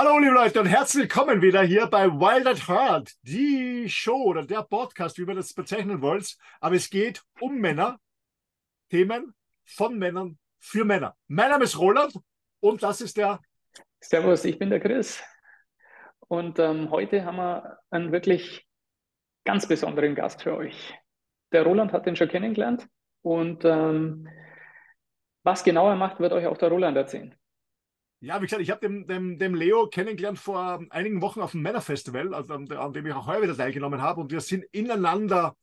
Hallo liebe Leute und herzlich willkommen wieder hier bei Wild at Heart, die Show oder der Podcast, wie wir das bezeichnen wollen. Aber es geht um Männer, Themen von Männern für Männer. Mein Name ist Roland und das ist der... Servus, ich bin der Chris und heute haben wir einen wirklich ganz besonderen Gast für euch. Der Roland hat den schon kennengelernt und was genau er macht, wird euch auch der Roland erzählen. Ja, wie gesagt, ich habe dem Leo kennengelernt vor einigen Wochen auf dem Männerfestival, also an dem ich auch heuer wieder teilgenommen habe. Und wir sind ineinander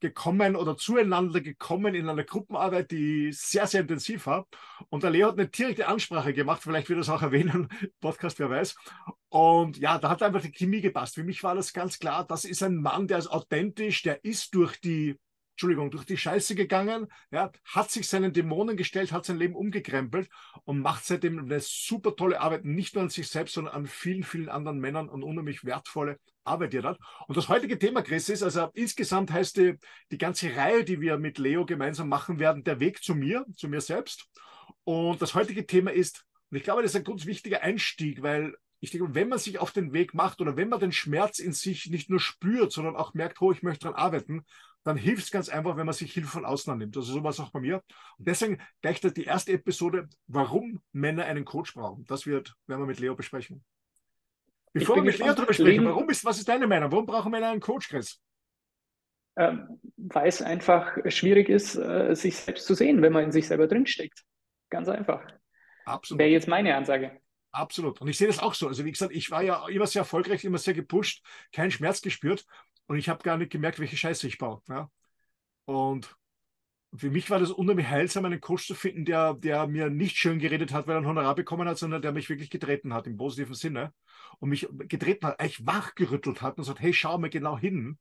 gekommen oder zueinander gekommen in einer Gruppenarbeit, die sehr, sehr intensiv war. Und der Leo hat eine direkte Ansprache gemacht, vielleicht wird er es auch erwähnen, Podcast, wer weiß. Und ja, da hat einfach die Chemie gepasst. Für mich war das ganz klar, das ist ein Mann, der ist authentisch, der ist durch die Scheiße gegangen, ja, hat sich seinen Dämonen gestellt, hat sein Leben umgekrempelt und macht seitdem eine super tolle Arbeit, nicht nur an sich selbst, sondern an vielen, vielen anderen Männern und unheimlich wertvolle Arbeit, die er hat. Und das heutige Thema, Chris, ist, also insgesamt heißt die ganze Reihe, die wir mit Leo gemeinsam machen werden, der Weg zu mir selbst. Und das heutige Thema ist, und ich glaube, das ist ein ganz wichtiger Einstieg, weil ich denke, wenn man sich auf den Weg macht oder wenn man den Schmerz in sich nicht nur spürt, sondern auch merkt, oh, ich möchte daran arbeiten, dann hilft es ganz einfach, wenn man sich Hilfe von außen annimmt. Also so war es auch bei mir. Und deswegen gleich die erste Episode, warum Männer einen Coach brauchen. Das werden wir mit Leo besprechen. Bevor wir mit Leo darüber sprechen, was ist deine Meinung? Warum brauchen Männer einen Coach, Chris? Weil es einfach schwierig ist, sich selbst zu sehen, wenn man in sich selber drinsteckt. Ganz einfach. Absolut. Wäre jetzt meine Ansage. Absolut. Und ich sehe das auch so. Also wie gesagt, ich war ja immer sehr erfolgreich, immer sehr gepusht, keinen Schmerz gespürt. Und ich habe gar nicht gemerkt, welche Scheiße ich baue. Ja? Und für mich war das unheimlich heilsam, einen Coach zu finden, der mir nicht schön geredet hat, weil er ein Honorar bekommen hat, sondern der mich wirklich getreten hat, im positiven Sinne. Und mich getreten hat, eigentlich wachgerüttelt hat und sagt, hey, schau mal genau hin.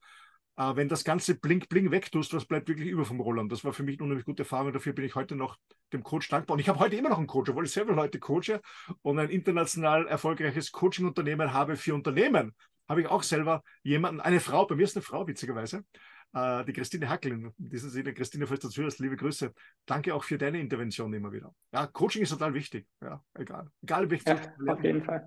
Wenn das ganze Blink-Blink wegtust, was bleibt wirklich über vom Roland? Das war für mich eine unheimlich gute Erfahrung. Dafür bin ich heute noch dem Coach dankbar. Und ich habe heute immer noch einen Coach, obwohl ich selber Leute coache und ein international erfolgreiches Coaching-Unternehmen habe für Unternehmen. Habe ich auch selber jemanden, eine Frau, bei mir ist eine Frau, witzigerweise, die Christine Hacklin, in diesem Sinne, Christine, falls du zuhörst, liebe Grüße, danke auch für deine Intervention immer wieder. Ja, Coaching ist total wichtig, ja, egal welches. Ja, auf jeden Fall.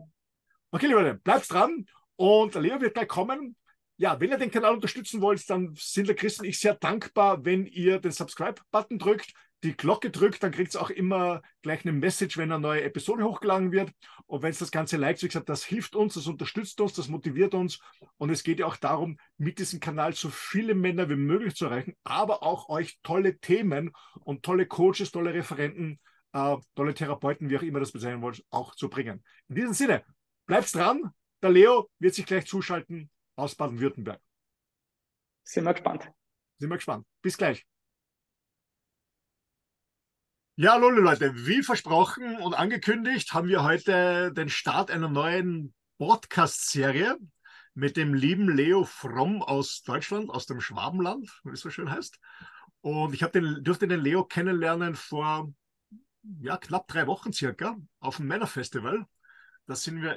Okay, liebe Leute, bleibt dran und Leo wird gleich kommen. Ja, wenn ihr den Kanal unterstützen wollt, dann sind der Chris und ich sehr dankbar, wenn ihr den Subscribe-Button drückt, die Glocke drückt, dann kriegt es auch immer gleich eine Message, wenn eine neue Episode hochgeladen wird. Und wenn es das Ganze liked, wie gesagt, das hilft uns, das unterstützt uns, das motiviert uns. Und es geht ja auch darum, mit diesem Kanal so viele Männer wie möglich zu erreichen, aber auch euch tolle Themen und tolle Coaches, tolle Referenten, tolle Therapeuten, wie auch immer das bezeichnen wollt, auch zu bringen. In diesem Sinne, bleibt dran. Der Leo wird sich gleich zuschalten aus Baden-Württemberg. Sind wir gespannt. Sind wir gespannt. Bis gleich. Ja, hallo Leute, wie versprochen und angekündigt haben wir heute den Start einer neuen Podcast-Serie mit dem lieben Leo Fromm aus Deutschland, aus dem Schwabenland, wie es so schön heißt. Und ich durfte den Leo kennenlernen vor ja, knapp 3 Wochen circa auf dem Männerfestival. Da sind wir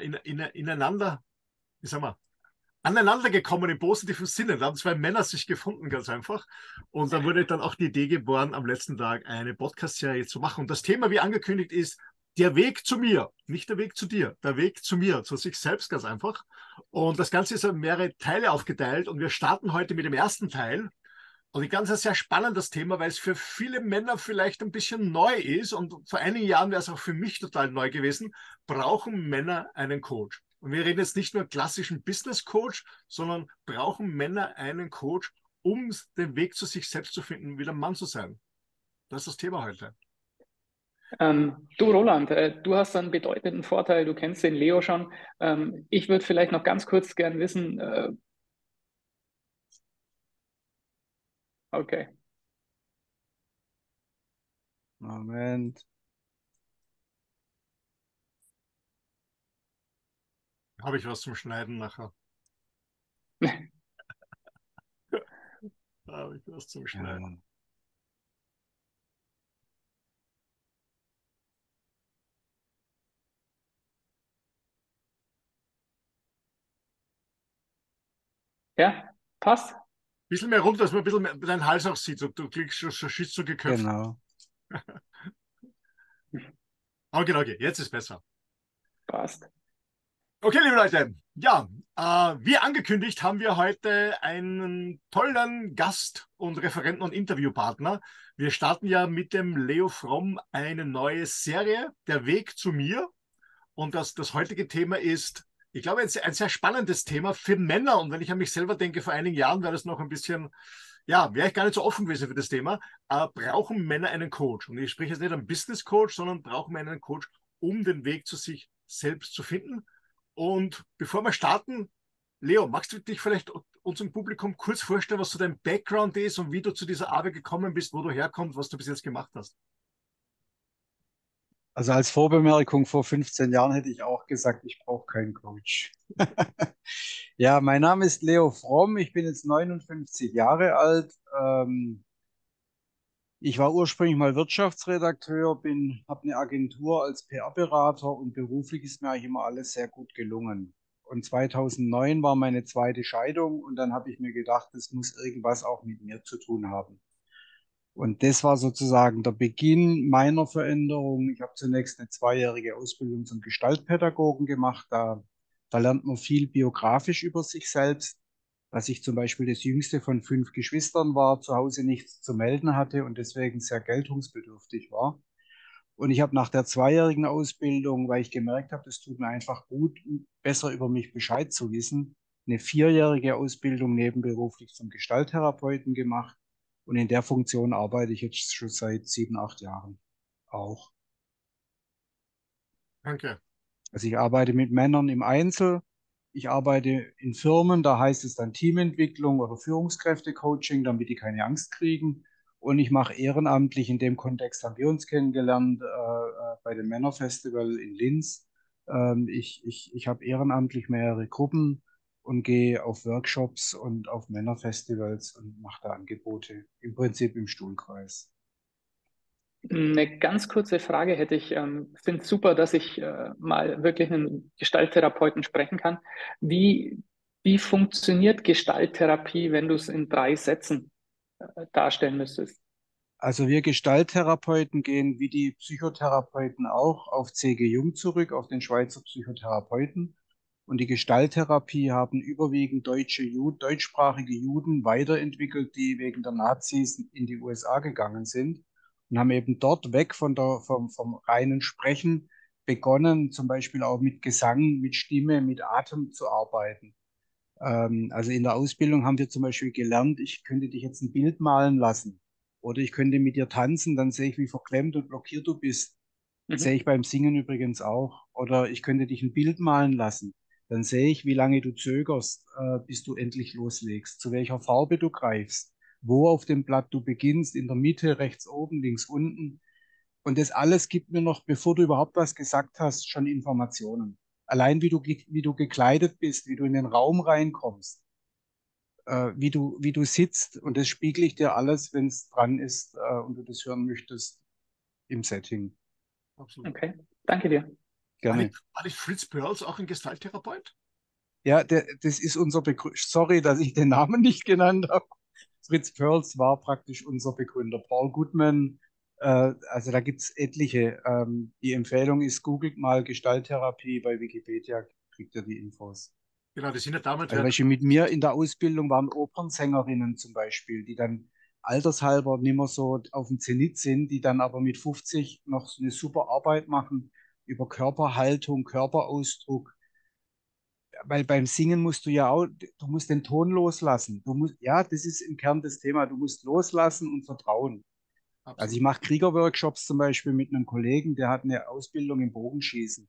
aneinander gekommen im positiven Sinne. Da haben 2 Männer sich gefunden, ganz einfach. Und da wurde dann auch die Idee geboren, am letzten Tag eine Podcast-Serie zu machen. Und das Thema, wie angekündigt, ist der Weg zu mir. Nicht der Weg zu dir, der Weg zu mir, zu sich selbst, ganz einfach. Und das Ganze ist in mehrere Teile aufgeteilt. Und wir starten heute mit dem ersten Teil. Und ich ganz sehr spannend, das Thema, weil es für viele Männer vielleicht ein bisschen neu ist. Und vor einigen Jahren wäre es auch für mich total neu gewesen. Brauchen Männer einen Coach? Und wir reden jetzt nicht nur klassischen Business Coach, sondern brauchen Männer einen Coach, um den Weg zu sich selbst zu finden, wieder Mann zu sein. Das ist das Thema heute. Du Roland, du hast einen bedeutenden Vorteil, du kennst den Leo schon. Ich würde vielleicht noch ganz kurz gern wissen. Okay. Moment. Habe ich was zum Schneiden nachher? Habe ich was zum Schneiden? Ja, passt. Ein bisschen mehr runter, dass man ein bisschen mehr deinen Hals auch sieht. Du klickst schon, schießt so geköpft. Genau. Okay, jetzt ist besser. Passt. Okay, liebe Leute, ja, wie angekündigt haben wir heute einen tollen Gast und Referenten und Interviewpartner. Wir starten ja mit dem Leo Fromm eine neue Serie, Der Weg zu mir. Und das heutige Thema ist, ich glaube, ein sehr spannendes Thema für Männer. Und wenn ich an mich selber denke, vor einigen Jahren wäre das noch ein bisschen, ja, wäre ich gar nicht so offen gewesen für das Thema. Brauchen Männer einen Coach? Und ich spreche jetzt nicht an Business Coach, sondern brauchen Männer einen Coach, um den Weg zu sich selbst zu finden. Und bevor wir starten, Leo, magst du dich vielleicht unserem Publikum kurz vorstellen, was so dein Background ist und wie du zu dieser Arbeit gekommen bist, wo du herkommst, was du bis jetzt gemacht hast? Also als Vorbemerkung, vor 15 Jahren hätte ich auch gesagt, ich brauche keinen Coach. Ja, mein Name ist Leo Fromm, ich bin jetzt 59 Jahre alt. Ich war ursprünglich mal Wirtschaftsredakteur, habe eine Agentur als PR-Berater und beruflich ist mir eigentlich immer alles sehr gut gelungen. Und 2009 war meine zweite Scheidung und dann habe ich mir gedacht, das muss irgendwas auch mit mir zu tun haben. Und das war sozusagen der Beginn meiner Veränderung. Ich habe zunächst eine zweijährige Ausbildung zum Gestaltpädagogen gemacht. Da lernt man viel biografisch über sich selbst. Dass ich zum Beispiel das jüngste von 5 Geschwistern war, zu Hause nichts zu melden hatte und deswegen sehr geltungsbedürftig war. Und ich habe nach der zweijährigen Ausbildung, weil ich gemerkt habe, das tut mir einfach gut, besser über mich Bescheid zu wissen, eine 4-jährige Ausbildung nebenberuflich zum Gestalttherapeuten gemacht. Und in der Funktion arbeite ich jetzt schon seit 7, 8 Jahren auch. Danke. Also ich arbeite mit Männern im Einzel. Ich arbeite in Firmen, da heißt es dann Teamentwicklung oder Führungskräftecoaching, damit die keine Angst kriegen. Und ich mache ehrenamtlich, in dem Kontext haben wir uns kennengelernt, bei dem Männerfestival in Linz. Ich habe ehrenamtlich mehrere Gruppen und gehe auf Workshops und auf Männerfestivals und mache da Angebote, im Prinzip im Stuhlkreis. Eine ganz kurze Frage hätte ich. Ich finde es super, dass ich mal wirklich einen Gestalttherapeuten sprechen kann. Wie funktioniert Gestalttherapie, wenn du es in 3 Sätzen darstellen müsstest? Also wir Gestalttherapeuten gehen, wie die Psychotherapeuten auch, auf C.G. Jung zurück, auf den Schweizer Psychotherapeuten. Und die Gestalttherapie haben überwiegend deutschsprachige Juden weiterentwickelt, die wegen der Nazis in die USA gegangen sind. Und haben eben dort weg vom reinen Sprechen begonnen, zum Beispiel auch mit Gesang, mit Stimme, mit Atem zu arbeiten. Also in der Ausbildung haben wir zum Beispiel gelernt, ich könnte dich jetzt ein Bild malen lassen oder ich könnte mit dir tanzen, dann sehe ich, wie verklemmt und blockiert du bist. Das sehe ich beim Singen übrigens auch. Oder ich könnte dich ein Bild malen lassen, dann sehe ich, wie lange du zögerst, bis du endlich loslegst, zu welcher Farbe du greifst. Wo auf dem Blatt du beginnst, in der Mitte, rechts oben, links unten. Und das alles gibt mir noch, bevor du überhaupt was gesagt hast, schon Informationen. Allein wie du gekleidet bist, wie du in den Raum reinkommst, wie du sitzt. Und das spiegle ich dir alles, wenn es dran ist und du das hören möchtest, im Setting. Absolut. Okay, danke dir. Gerne. War nicht Fritz Perls auch ein Gestalttherapeut? Ja, das ist unser Begründer. Sorry, dass ich den Namen nicht genannt habe. Fritz Perls war praktisch unser Begründer. Paul Goodman, also da gibt es etliche. Die Empfehlung ist, googelt mal Gestalttherapie bei Wikipedia, kriegt ihr die Infos. Genau, die sind ja damals... Also, welche mit mir in der Ausbildung waren Opernsängerinnen zum Beispiel, die dann altershalber nicht mehr so auf dem Zenit sind, die dann aber mit 50 noch eine super Arbeit machen über Körperhaltung, Körperausdruck. Weil beim Singen musst du ja auch, du musst den Ton loslassen. Ja, das ist im Kern das Thema. Du musst loslassen und vertrauen. Absolut. Also ich mache Kriegerworkshops zum Beispiel mit einem Kollegen, der hat eine Ausbildung im Bogenschießen.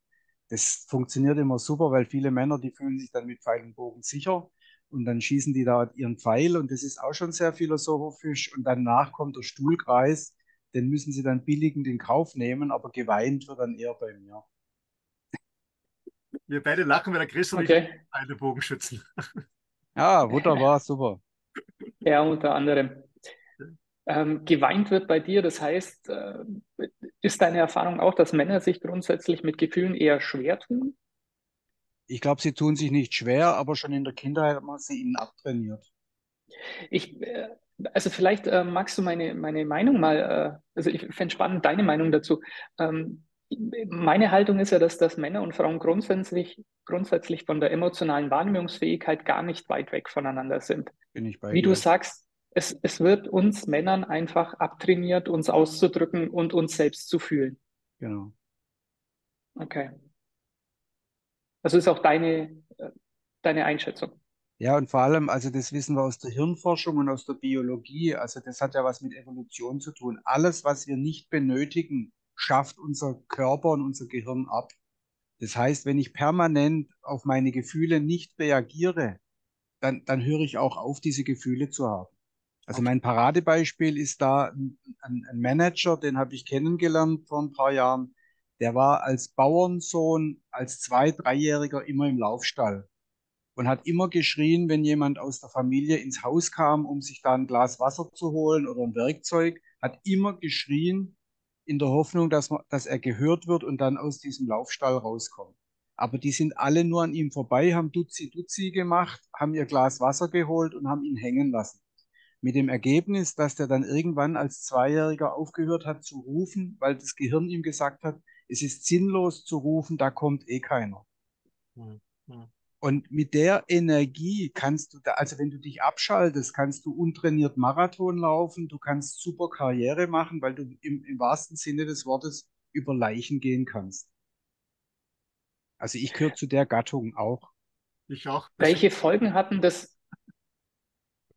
Das funktioniert immer super, weil viele Männer, die fühlen sich dann mit Pfeil und Bogen sicher und dann schießen die da ihren Pfeil und das ist auch schon sehr philosophisch und danach kommt der Stuhlkreis, den müssen sie dann billigend in Kauf nehmen, aber geweint wird dann eher bei mir. Wir beide lachen, weil der Chris und okay. Ich beide Bogenschützen. Ja, wunderbar, super. Ja, unter anderem. Geweint wird bei dir, das heißt, ist deine Erfahrung auch, dass Männer sich grundsätzlich mit Gefühlen eher schwer tun? Ich glaube, sie tun sich nicht schwer, aber schon in der Kindheit haben wir sie ihnen abtrainiert. Also vielleicht magst du meine Meinung mal, also ich fände es spannend, deine Meinung dazu. Meine Haltung ist ja, dass Männer und Frauen grundsätzlich von der emotionalen Wahrnehmungsfähigkeit gar nicht weit weg voneinander sind. Bin ich bei dir. Wie du sagst, es wird uns Männern einfach abtrainiert, uns auszudrücken und uns selbst zu fühlen. Genau. Okay. Das ist auch deine Einschätzung. Ja, und vor allem, also das wissen wir aus der Hirnforschung und aus der Biologie, also das hat ja was mit Evolution zu tun. Alles, was wir nicht benötigen, schafft unser Körper und unser Gehirn ab. Das heißt, wenn ich permanent auf meine Gefühle nicht reagiere, dann höre ich auch auf, diese Gefühle zu haben. Also mein Paradebeispiel ist da ein Manager, den habe ich kennengelernt vor ein paar Jahren. Der war als Bauernsohn, als 2-, 3-Jähriger immer im Laufstall und hat immer geschrien, wenn jemand aus der Familie ins Haus kam, um sich da ein Glas Wasser zu holen oder ein Werkzeug, hat immer geschrien, in der Hoffnung, dass er gehört wird und dann aus diesem Laufstall rauskommt. Aber die sind alle nur an ihm vorbei, haben Duzi-Duzi gemacht, haben ihr Glas Wasser geholt und haben ihn hängen lassen. Mit dem Ergebnis, dass der dann irgendwann als 2-Jähriger aufgehört hat zu rufen, weil das Gehirn ihm gesagt hat, es ist sinnlos zu rufen, da kommt eh keiner. Ja, ja. Und mit der Energie kannst du, also wenn du dich abschaltest, kannst du untrainiert Marathon laufen, du kannst super Karriere machen, weil du im wahrsten Sinne des Wortes über Leichen gehen kannst. Also ich gehöre zu der Gattung auch. Ich auch. Welche Folgen hatten das?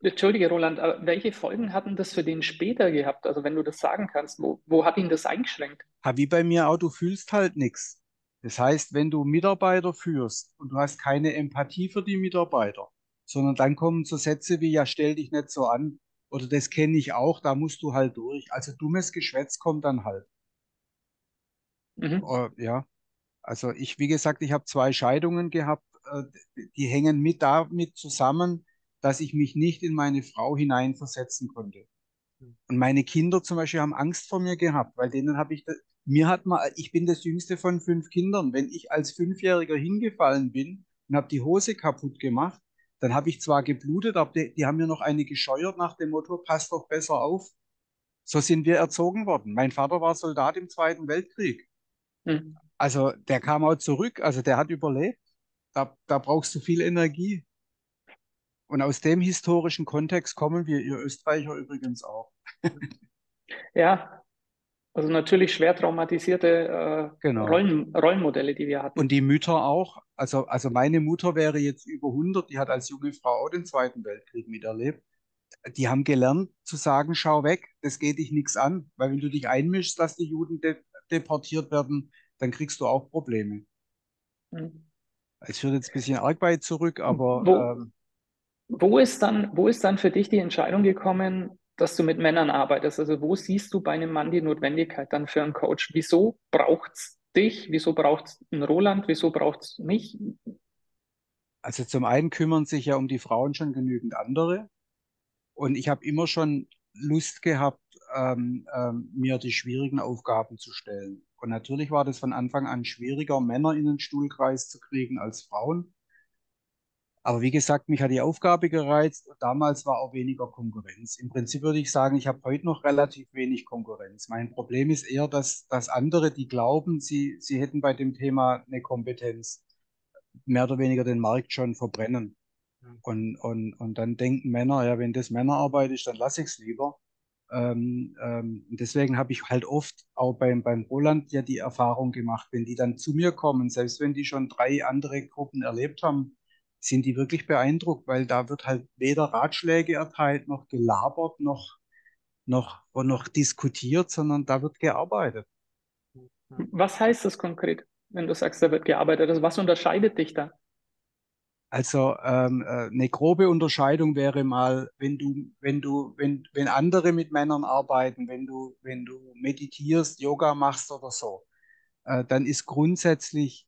Entschuldige, Roland, aber welche Folgen hatten das für den später gehabt? Also wenn du das sagen kannst, wo hat ihn das eingeschränkt? Ja, wie bei mir auch, du fühlst halt nichts. Das heißt, wenn du Mitarbeiter führst und du hast keine Empathie für die Mitarbeiter, sondern dann kommen so Sätze wie, ja, stell dich nicht so an oder das kenne ich auch, da musst du halt durch. Also dummes Geschwätz kommt dann halt. Mhm. Ja, also ich, wie gesagt, ich habe 2 Scheidungen gehabt, die hängen mit damit zusammen, dass ich mich nicht in meine Frau hineinversetzen konnte. Und meine Kinder zum Beispiel haben Angst vor mir gehabt, weil denen habe ich das, ich bin das jüngste von 5 Kindern. Wenn ich als 5-Jähriger hingefallen bin und habe die Hose kaputt gemacht, dann habe ich zwar geblutet, aber die haben mir noch eine gescheuert nach dem Motto, passt doch besser auf. So sind wir erzogen worden. Mein Vater war Soldat im 2. Weltkrieg. Mhm. Also der kam auch zurück, also der hat überlebt. Da brauchst du viel Energie. Und aus dem historischen Kontext kommen wir, ihr Österreicher übrigens auch. Ja. Also natürlich schwer traumatisierte genau. Rollenmodelle, die wir hatten. Und die Mütter auch. Also meine Mutter wäre jetzt über 100, die hat als junge Frau auch den 2. Weltkrieg miterlebt. Die haben gelernt zu sagen, schau weg, das geht dich nichts an. Weil wenn du dich einmischst, dass die Juden deportiert werden, dann kriegst du auch Probleme. Mhm. Es führt jetzt ein bisschen arg weit zurück, aber... Wo ist dann für dich die Entscheidung gekommen, dass du mit Männern arbeitest? Also wo siehst du bei einem Mann die Notwendigkeit dann für einen Coach? Wieso braucht es dich? Wieso braucht es einen Roland? Wieso braucht es mich? Also zum einen kümmern sich ja um die Frauen schon genügend andere. Und ich habe immer schon Lust gehabt, mir die schwierigen Aufgaben zu stellen. Und natürlich war das von Anfang an schwieriger, Männer in den Stuhlkreis zu kriegen als Frauen. Aber wie gesagt, mich hat die Aufgabe gereizt und damals war auch weniger Konkurrenz. Im Prinzip würde ich sagen, ich habe heute noch relativ wenig Konkurrenz. Mein Problem ist eher, dass andere, die glauben, sie hätten bei dem Thema eine Kompetenz, mehr oder weniger den Markt schon verbrennen. Und dann denken Männer, ja, wenn das Männerarbeit ist, dann lasse ich es lieber. Deswegen habe ich halt oft auch beim Roland ja die Erfahrung gemacht, wenn die dann zu mir kommen, selbst wenn die schon 3 andere Gruppen erlebt haben, sind die wirklich beeindruckt, weil da wird halt weder Ratschläge erteilt, noch gelabert, noch diskutiert, sondern da wird gearbeitet. Was heißt das konkret, wenn du sagst, da wird gearbeitet? Also was unterscheidet dich da? Also eine grobe Unterscheidung wäre mal, wenn andere mit Männern arbeiten, wenn du meditierst, Yoga machst oder so, dann ist grundsätzlich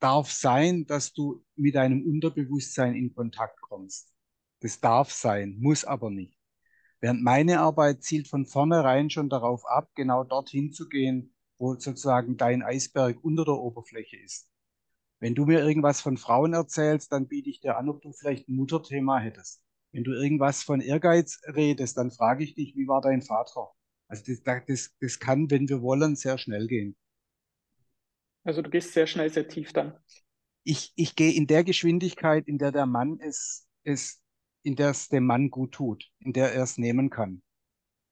darf sein, dass du mit deinem Unterbewusstsein in Kontakt kommst. Das darf sein, muss aber nicht. Während meine Arbeit zielt von vornherein schon darauf ab, genau dorthin zu gehen, wo sozusagen dein Eisberg unter der Oberfläche ist. Wenn du mir irgendwas von Frauen erzählst, dann biete ich dir an, ob du vielleicht ein Mutterthema hättest. Wenn du irgendwas von Ehrgeiz redest, dann frage ich dich, wie war dein Vater? Also das kann, wenn wir wollen, sehr schnell gehen. Also du gehst sehr schnell, sehr tief dann. Ich gehe in der Geschwindigkeit, in der der Mann ist, in der es dem Mann gut tut, in der er es nehmen kann.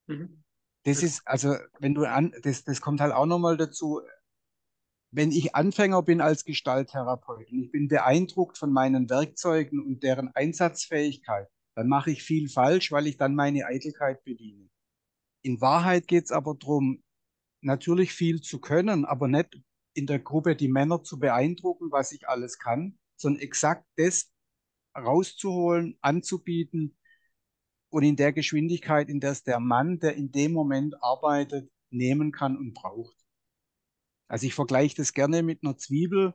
Mhm. Das ist, also wenn du das kommt halt auch nochmal dazu, wenn ich Anfänger bin als Gestalttherapeut und ich bin beeindruckt von meinen Werkzeugen und deren Einsatzfähigkeit, dann mache ich viel falsch, weil ich dann meine Eitelkeit bediene. In Wahrheit geht es aber darum, natürlich viel zu können, aber nicht in der Gruppe die Männer zu beeindrucken, was ich alles kann, sondern exakt das rauszuholen, anzubieten und in der Geschwindigkeit, in der es der Mann, der in dem Moment arbeitet, nehmen kann und braucht. Also ich vergleiche das gerne mit einer Zwiebel,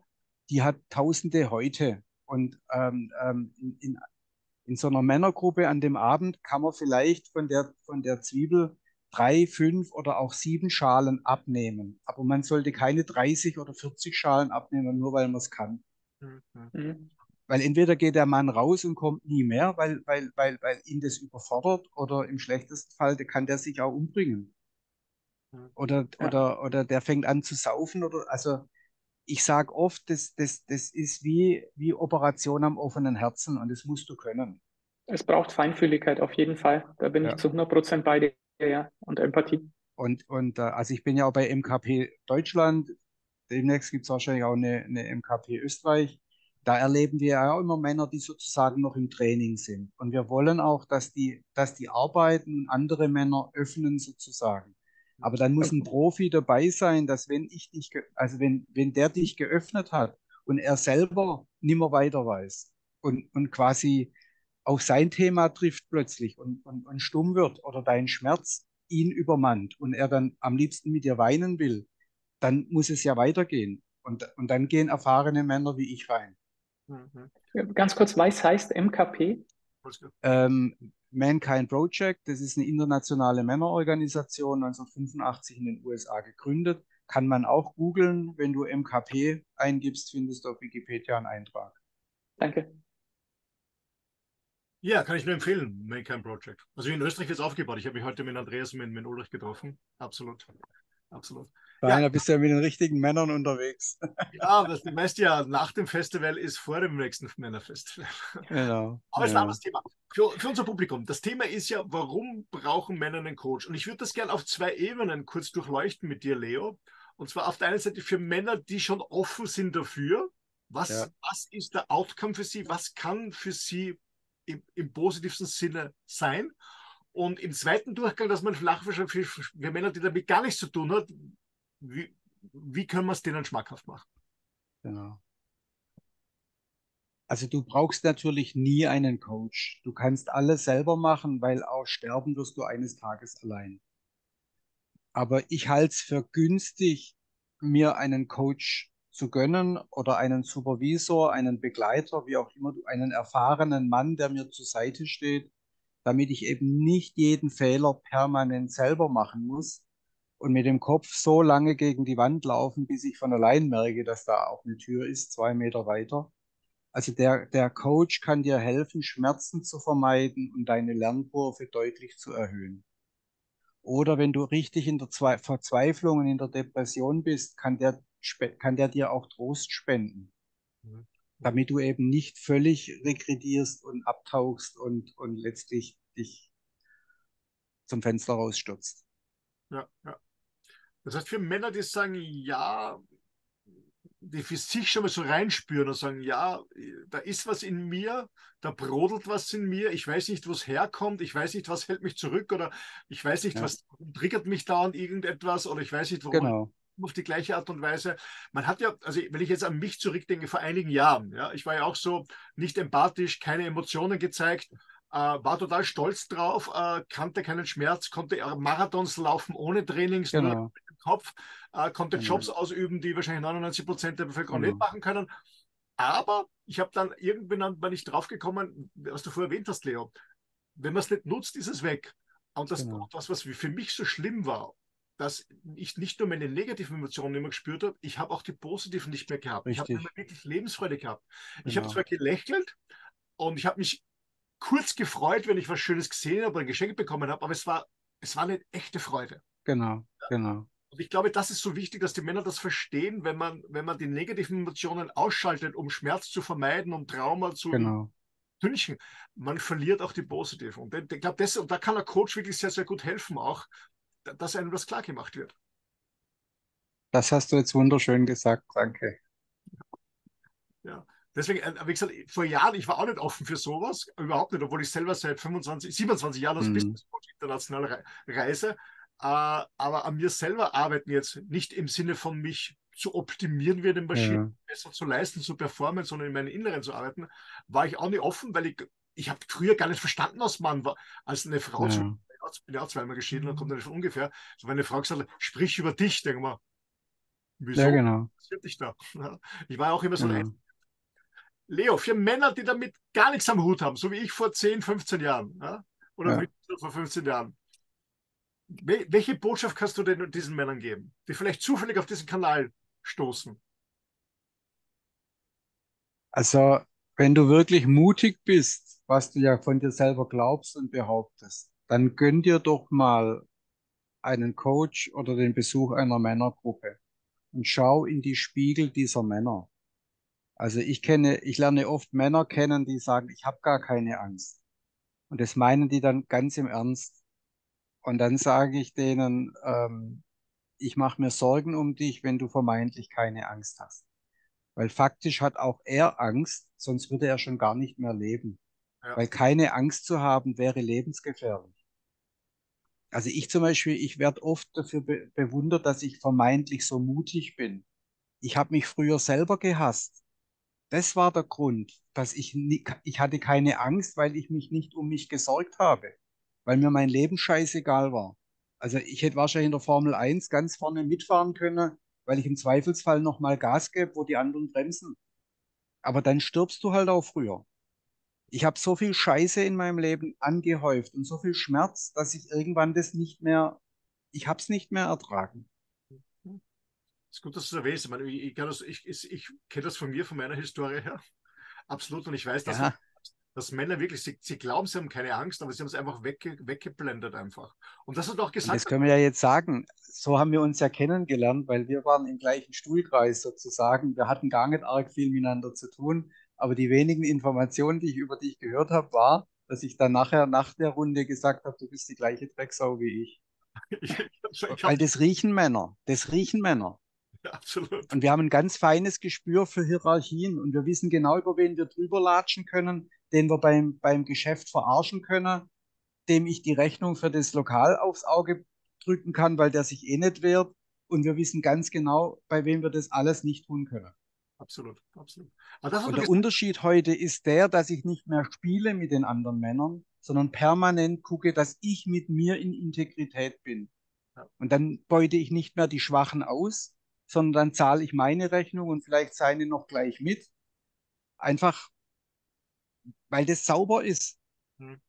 die hat tausende Häute. Und in so einer Männergruppe an dem Abend kann man vielleicht von der Zwiebel 3, 5 oder auch 7 Schalen abnehmen. Aber man sollte keine 30 oder 40 Schalen abnehmen, nur weil man es kann. Mhm. Weil entweder geht der Mann raus und kommt nie mehr, weil ihn das überfordert, oder im schlechtesten Fall kann der sich auch umbringen. Oder der fängt an zu saufen. Also ich sage oft, das ist wie Operation am offenen Herzen, und das musst du können. Es braucht Feinfühligkeit auf jeden Fall. Da bin ich zu 100% bei dir. Ja, und Empathie. Und also ich bin ja auch bei MKP Deutschland. Demnächst gibt es wahrscheinlich auch eine MKP Österreich. Da erleben wir ja auch immer Männer, die sozusagen noch im Training sind. Und wir wollen auch, dass die arbeiten und andere Männer öffnen sozusagen. Aber dann muss ein Profi dabei sein, dass wenn der dich geöffnet hat und er selber nicht mehr weiter weiß und quasi auf sein Thema trifft plötzlich und stumm wird oder dein Schmerz ihn übermannt und er dann am liebsten mit dir weinen will, dann muss es ja weitergehen. Und dann gehen erfahrene Männer wie ich rein. Mhm. Ganz kurz, was heißt MKP? Mankind Project, das ist eine internationale Männerorganisation, 1985 in den USA gegründet. Kann man auch googeln, wenn du MKP eingibst, findest du auf Wikipedia einen Eintrag. Danke. Ja, kann ich nur empfehlen, Mankind Project. Also in Österreich wird es aufgebaut. Ich habe mich heute mit Andreas und mit Ulrich getroffen. Absolut. Absolut. Rainer, bist du ja mit den richtigen Männern unterwegs. Ja, das weißt du ja, nach dem Festival ist vor dem nächsten Männerfestival. Genau. Aber es war das Thema. Für unser Publikum. Das Thema ist ja, warum brauchen Männer einen Coach? Und ich würde das gerne auf 2 Ebenen kurz durchleuchten mit dir, Leo. Und zwar auf der einen Seite für Männer, die schon offen sind dafür. Was ist der Outcome für sie? Was kann für sie im positivsten Sinne sein, und im zweiten Durchgang, dass man für Männer, die damit gar nichts zu tun hat, wie können wir es denen schmackhaft machen? Genau. Also du brauchst natürlich nie einen Coach. Du kannst alles selber machen, weil auch sterben wirst du eines Tages allein. Aber ich halte es für günstig, mir einen Coach zu gönnen oder einen Supervisor, einen Begleiter, wie auch immer, einen erfahrenen Mann, der mir zur Seite steht, damit ich eben nicht jeden Fehler permanent selber machen muss und mit dem Kopf so lange gegen die Wand laufen, bis ich von allein merke, dass da auch eine Tür ist, 2 Meter weiter. Also der Coach kann dir helfen, Schmerzen zu vermeiden und deine Lernkurve deutlich zu erhöhen. Oder wenn du richtig in der Verzweiflung und in der Depression bist, kann der dir auch Trost spenden, damit du eben nicht völlig regredierst und abtauchst und letztlich dich zum Fenster rausstürzt. Ja. Das heißt, für Männer, die sagen, ja, die für sich schon mal so reinspüren und sagen, ja, da ist was in mir, da brodelt was in mir, ich weiß nicht, wo es herkommt, ich weiß nicht, was hält mich zurück, oder ich weiß nicht, was triggert mich da an irgendetwas, oder ich weiß nicht, warum. Genau. Auf die gleiche Art und Weise. Man hat ja, also wenn ich jetzt an mich zurückdenke, vor einigen Jahren, ja, ich war ja auch so nicht empathisch, keine Emotionen gezeigt, war total stolz drauf, kannte keinen Schmerz, konnte Marathons laufen ohne Trainings, nur mit dem Kopf, konnte Jobs ausüben, die wahrscheinlich 99% der Bevölkerung nicht machen können. Aber ich habe dann irgendwann mal nicht draufgekommen, was du vorher erwähnt hast, Leo, wenn man es nicht nutzt, ist es weg. Und das war das, was für mich so schlimm war, dass ich nicht nur meine negativen Emotionen immer gespürt habe, ich habe auch die positiven nicht mehr gehabt. Richtig. Ich habe immer wirklich Lebensfreude gehabt. Genau. Ich habe zwar gelächelt und ich habe mich kurz gefreut, wenn ich was Schönes gesehen habe oder ein Geschenk bekommen habe, aber es war eine echte Freude. Genau, genau. Und ich glaube, das ist so wichtig, dass die Männer das verstehen, wenn man die negativen Emotionen ausschaltet, um Schmerz zu vermeiden, um Trauma zu tünchen. Man verliert auch die positiven. Und ich glaube, da kann ein Coach wirklich sehr, sehr gut helfen auch, dass einem das klar gemacht wird. Das hast du jetzt wunderschön gesagt, danke. Ja, deswegen, wie gesagt, vor Jahren, ich war auch nicht offen für sowas, überhaupt nicht, obwohl ich selber seit 27 Jahren als Business Coach international reise. Aber an mir selber arbeiten jetzt nicht im Sinne von mich zu optimieren wie eine Maschine, besser zu leisten, zu performen, sondern in meinem Inneren zu arbeiten, war ich auch nicht offen, weil ich habe früher gar nicht verstanden, was Mann war, als eine Frau zu. Ich bin ja auch zweimal geschieden, dann kommt dann von ungefähr. So, wenn eine Frau gesagt hat, sprich über dich, denke ich mal, wieso? Ja, genau. Ich war auch immer so ein Leo, für Männer, die damit gar nichts am Hut haben, so wie ich vor 10, 15 Jahren oder vor 15 Jahren. Welche Botschaft kannst du denn diesen Männern geben, die vielleicht zufällig auf diesen Kanal stoßen? Also, wenn du wirklich mutig bist, was du ja von dir selber glaubst und behauptest, dann gönn dir doch mal einen Coach oder den Besuch einer Männergruppe und schau in die Spiegel dieser Männer. Also ich lerne oft Männer kennen, die sagen, ich habe gar keine Angst. Und das meinen die dann ganz im Ernst. Und dann sage ich denen, ich mache mir Sorgen um dich, wenn du vermeintlich keine Angst hast. Weil faktisch hat auch er Angst, sonst würde er schon gar nicht mehr leben. Ja. Weil keine Angst zu haben, wäre lebensgefährlich. Also ich zum Beispiel, ich werde oft dafür bewundert, dass ich vermeintlich so mutig bin. Ich habe mich früher selber gehasst. Das war der Grund, dass ich hatte keine Angst, weil ich mich nicht um mich gesorgt habe. Weil mir mein Leben scheißegal war. Also ich hätte wahrscheinlich in der Formel 1 ganz vorne mitfahren können, weil ich im Zweifelsfall nochmal Gas gebe, wo die anderen bremsen. Aber dann stirbst du halt auch früher. Ich habe so viel Scheiße in meinem Leben angehäuft und so viel Schmerz, dass ich irgendwann ich habe es nicht mehr ertragen. Es ist gut, dass du es erwähnst. Ich kenne das von mir, von meiner Historie her. Absolut. Und ich weiß, dass Männer wirklich, sie glauben, sie haben keine Angst, aber sie haben es einfach weggeblendet einfach. Und das hat auch gesagt... Und das können wir ja jetzt sagen. So haben wir uns ja kennengelernt, weil wir waren im gleichen Stuhlkreis sozusagen. Wir hatten gar nicht arg viel miteinander zu tun. Aber die wenigen Informationen, die ich über dich gehört habe, war, dass ich dann nachher nach der Runde gesagt habe, du bist die gleiche Drecksau wie ich. Weil das riechen Männer. Das riechen Männer. Ja, absolut. Und wir haben ein ganz feines Gespür für Hierarchien. Und wir wissen genau, über wen wir drüber latschen können, den wir beim Geschäft verarschen können, dem ich die Rechnung für das Lokal aufs Auge drücken kann, weil der sich eh nicht wehrt. Und wir wissen ganz genau, bei wem wir das alles nicht tun können. Absolut, absolut. Aber das und der Unterschied heute ist der, dass ich nicht mehr spiele mit den anderen Männern, sondern permanent gucke, dass ich mit mir in Integrität bin. Ja. Und dann beute ich nicht mehr die Schwachen aus, sondern dann zahle ich meine Rechnung und vielleicht seine noch gleich mit. Einfach weil das sauber ist. Und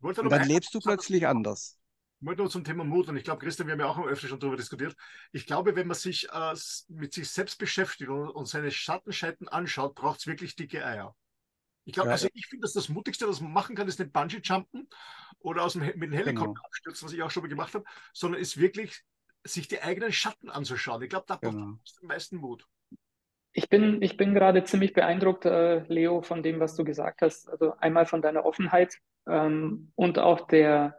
dann lebst du plötzlich anders. Ich wollte nur zum Thema Mut, und ich glaube, Christian, wir haben ja auch öfter schon darüber diskutiert. Ich glaube, wenn man sich mit sich selbst beschäftigt und seine Schattenseiten anschaut, braucht es wirklich dicke Eier. Ich glaube, ich finde, dass das Mutigste, was man machen kann, ist nicht Bungee-Jumpen oder mit dem Helikopter abstürzen, was ich auch schon mal gemacht habe, sondern ist wirklich, sich die eigenen Schatten anzuschauen. Ich glaube, da braucht man den meisten Mut. Ich bin gerade ziemlich beeindruckt, Leo, von dem, was du gesagt hast. Also einmal von deiner Offenheit und auch der